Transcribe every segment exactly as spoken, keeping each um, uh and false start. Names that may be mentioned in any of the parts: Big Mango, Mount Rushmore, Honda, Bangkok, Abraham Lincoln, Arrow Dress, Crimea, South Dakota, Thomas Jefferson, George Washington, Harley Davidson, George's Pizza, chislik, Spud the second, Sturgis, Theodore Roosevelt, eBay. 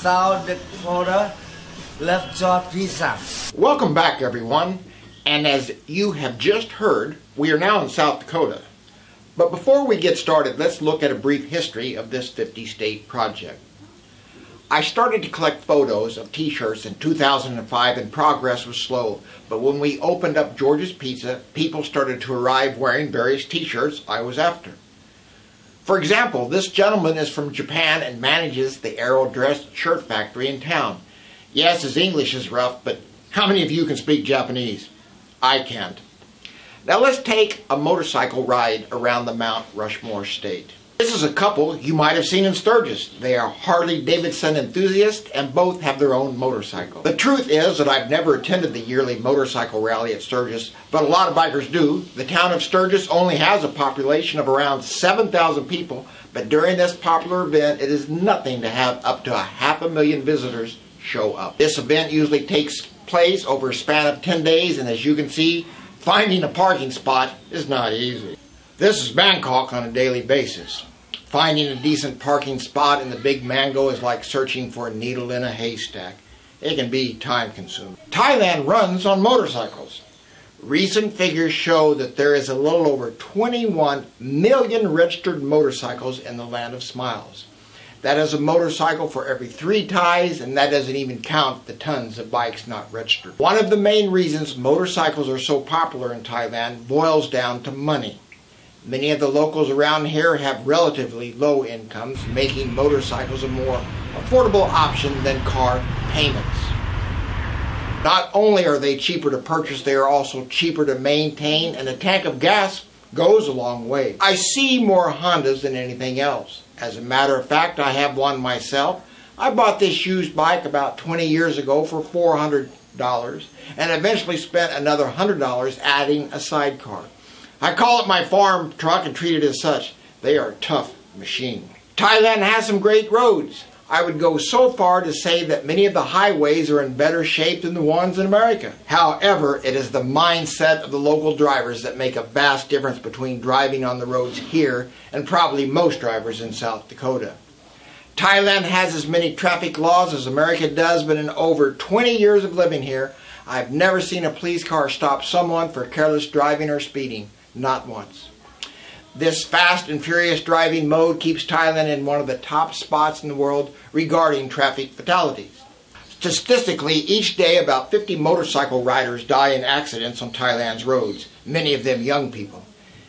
South Dakota, left jaw pizza. Welcome back, everyone. And as you have just heard, we are now in South Dakota. But before we get started, let's look at a brief history of this fifty state project. I started to collect photos of t-shirts in two thousand five, and progress was slow. But when we opened up George's Pizza, people started to arrive wearing various t-shirts I was after. For example, this gentleman is from Japan and manages the Arrow Dress shirt factory in town. Yes, his English is rough, but how many of you can speak Japanese? I can't. Now let's take a motorcycle ride around the Mount Rushmore state. This is a couple you might have seen in Sturgis. They are Harley Davidson enthusiasts and both have their own motorcycle. The truth is that I've never attended the yearly motorcycle rally at Sturgis, but a lot of bikers do. The town of Sturgis only has a population of around seven thousand people, but during this popular event it is nothing to have up to a half a million visitors show up. This event usually takes place over a span of ten days, and as you can see, finding a parking spot is not easy. This is Bangkok on a daily basis. Finding a decent parking spot in the Big Mango is like searching for a needle in a haystack. It can be time-consuming. Thailand runs on motorcycles. Recent figures show that there is a little over twenty-one million registered motorcycles in the Land of Smiles. That is a motorcycle for every three Thais, and that doesn't even count the tons of bikes not registered. One of the main reasons motorcycles are so popular in Thailand boils down to money. Many of the locals around here have relatively low incomes, making motorcycles a more affordable option than car payments. Not only are they cheaper to purchase, they are also cheaper to maintain, and a tank of gas goes a long way. I see more Hondas than anything else. As a matter of fact, I have one myself. I bought this used bike about twenty years ago for four hundred dollars and eventually spent another one hundred dollars adding a sidecar. I call it my farm truck and treat it as such. They are a tough machine. Thailand has some great roads. I would go so far to say that many of the highways are in better shape than the ones in America. However, it is the mindset of the local drivers that make a vast difference between driving on the roads here and probably most drivers in South Dakota. Thailand has as many traffic laws as America does, but in over twenty years of living here, I've never seen a police car stop someone for careless driving or speeding. Not once. This fast and furious driving mode keeps Thailand in one of the top spots in the world regarding traffic fatalities. Statistically, each day about fifty motorcycle riders die in accidents on Thailand's roads, many of them young people.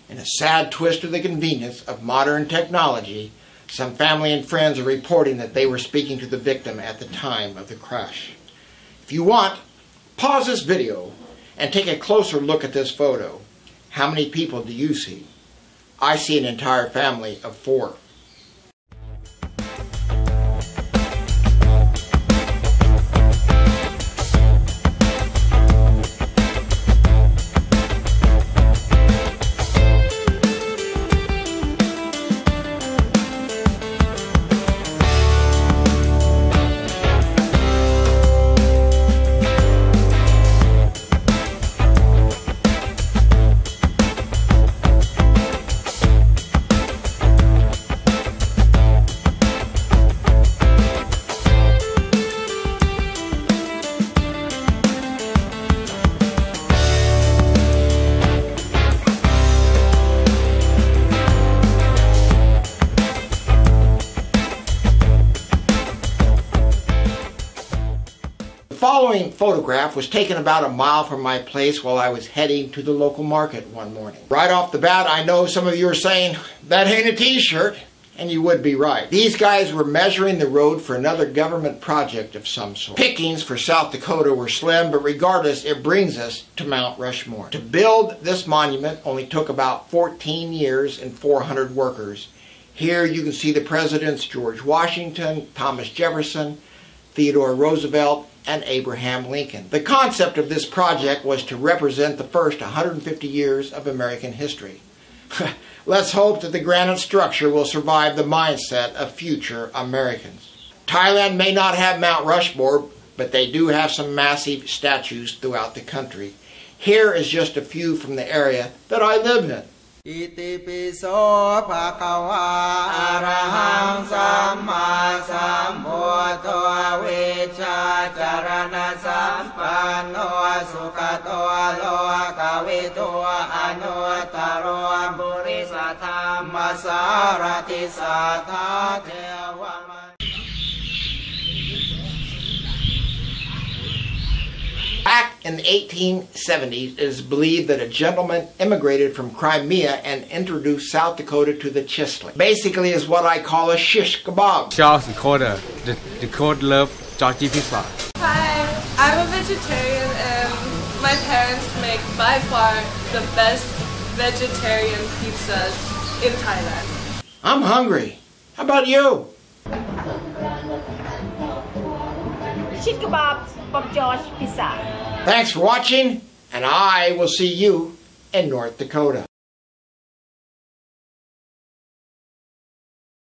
In a sad twist of the convenience of modern technology, some family and friends are reporting that they were speaking to the victim at the time of the crash. If you want, pause this video and take a closer look at this photo. How many people do you see? I see an entire family of four. The following photograph was taken about a mile from my place while I was heading to the local market one morning. Right off the bat, I know some of you are saying, that ain't a t-shirt, and you would be right. These guys were measuring the road for another government project of some sort. Pickings for South Dakota were slim, but regardless, it brings us to Mount Rushmore. To build this monument only took about fourteen years and four hundred workers. Here you can see the presidents George Washington, Thomas Jefferson, Theodore Roosevelt, and Abraham Lincoln. The concept of this project was to represent the first one hundred fifty years of American history. Let's hope that the granite structure will survive the mindset of future Americans. Thailand may not have Mount Rushmore, but they do have some massive statues throughout the country. Here is just a few from the area that I live in. อิติปิโสภะคะวาอะระหังสัมมาสัมพุทโธวิชชาจารณะสัมปันโนสุขโตโลกวิทูอนุตตรบุริสธรรมสารติสัทธาเทวะBack in the eighteen seventies, it is believed that a gentleman immigrated from Crimea and introduced South Dakota to the chislik. Basically, is what I call a shish kebab. South Dakota, the Dakota love George's Pizza. Hi, I'm a vegetarian, and my parents make by far the best vegetarian pizzas in Thailand. I'm hungry. How about you? Shish kebabs from George's Pizza. Thanks for watching, and I will see you in North Dakota.